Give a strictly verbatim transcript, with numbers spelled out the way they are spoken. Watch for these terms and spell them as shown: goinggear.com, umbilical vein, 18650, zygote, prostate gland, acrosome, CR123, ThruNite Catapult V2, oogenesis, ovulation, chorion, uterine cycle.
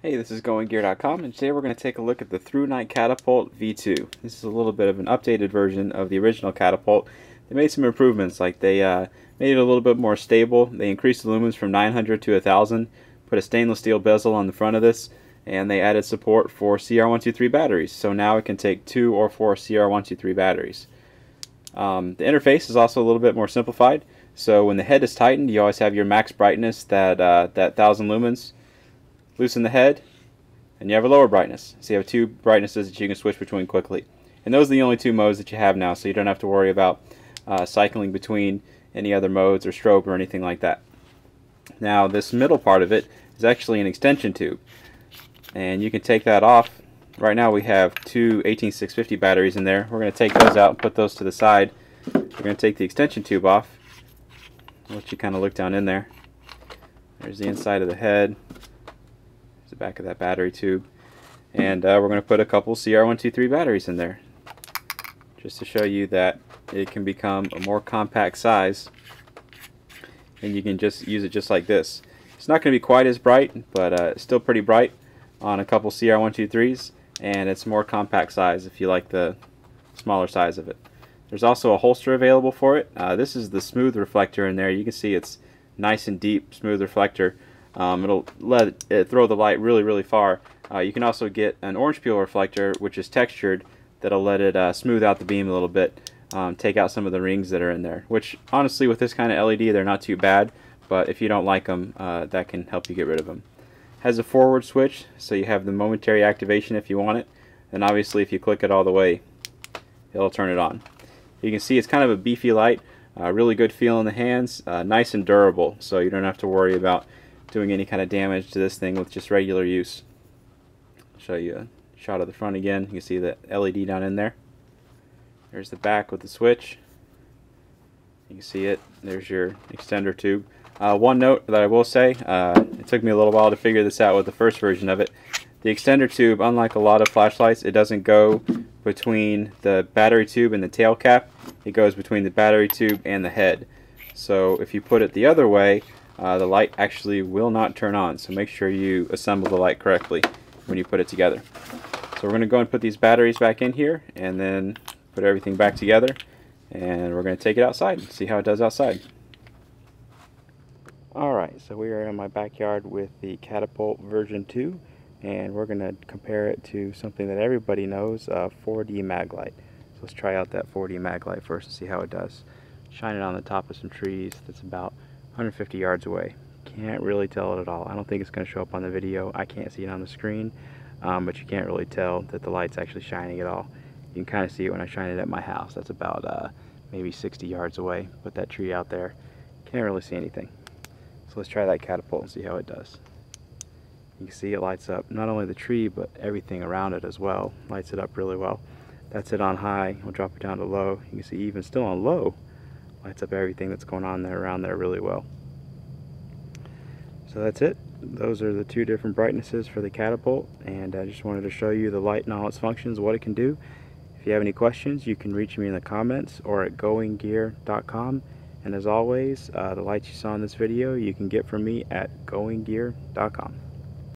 Hey, this is going gear dot com, and today we're going to take a look at the ThruNite Catapult V two. This is a little bit of an updated version of the original Catapult. They made some improvements, like they uh, made it a little bit more stable. They increased the lumens from nine hundred to one thousand, put a stainless steel bezel on the front of this, and they added support for C R one twenty-three batteries. So now it can take two or four C R one twenty-three batteries. Um, the interface is also a little bit more simplified. So when the head is tightened, you always have your max brightness, that uh, that one thousand lumens. Loosen the head, and you have a lower brightness. So you have two brightnesses that you can switch between quickly. And those are the only two modes that you have now, so you don't have to worry about uh, cycling between any other modes or strobe or anything like that. Now, this middle part of it is actually an extension tube, and you can take that off. Right now we have two eighteen six fifty batteries in there. We're going to take those out and put those to the side. We're going to take the extension tube off. I'll let you kind of look down in there. There's the inside of the head. The back of that battery tube, and uh, we're going to put a couple C R one twenty-three batteries in there just to show you that it can become a more compact size, and you can just use it just like this. It's not going to be quite as bright, but uh, it's still pretty bright on a couple C R one twenty-threes, and it's more compact size if you like the smaller size of it. There's also a holster available for it. Uh, this is the smooth reflector in there. You can see it's nice and deep, smooth reflector. Um, it'll let it throw the light really, really far. Uh, you can also get an orange peel reflector, which is textured, that'll let it uh, smooth out the beam a little bit, um, take out some of the rings that are in there, which honestly with this kind of L E D they're not too bad, but if you don't like them, uh, that can help you get rid of them. Has a forward switch, so you have the momentary activation if you want it, and obviously if you click it all the way, it'll turn it on. You can see it's kind of a beefy light, uh, really good feel in the hands, uh, nice and durable, so you don't have to worry about doing any kind of damage to this thing with just regular use. I'll show you a shot of the front again. You can see the L E D down in there. There's the back with the switch. You can see it. There's your extender tube. Uh, one note that I will say, uh, it took me a little while to figure this out with the first version of it. The extender tube, unlike a lot of flashlights, it doesn't go between the battery tube and the tail cap. It goes between the battery tube and the head. So if you put it the other way, Uh, the light actually will not turn on, so make sure you assemble the light correctly when you put it together. So we're going to go and put these batteries back in here, and then put everything back together, and we're going to take it outside and see how it does outside. Alright, so we are in my backyard with the Catapult version two, and we're going to compare it to something that everybody knows, uh, four D mag light. So let's try out that four D mag light first and see how it does. Shine it on the top of some trees that's about one hundred fifty yards away. Can't really tell it at all. I don't think it's going to show up on the video. I can't see it on the screen, um, but you can't really tell that the light's actually shining at all. You can kind of see it when I shine it at my house. That's about uh, maybe sixty yards away. Put that tree out there. Can't really see anything. So let's try that Catapult and see how it does. You can see it lights up not only the tree, but everything around it as well. Lights it up really well. That's it on high. We'll drop it down to low. You can see even still on low, lights up everything that's going on there around there really well. So that's it. Those are the two different brightnesses for the Catapult, and I just wanted to show you the light and all its functions, what it can do. If you have any questions, you can reach me in the comments or at going gear dot com, and as always, uh, the lights you saw in this video you can get from me at going gear dot com.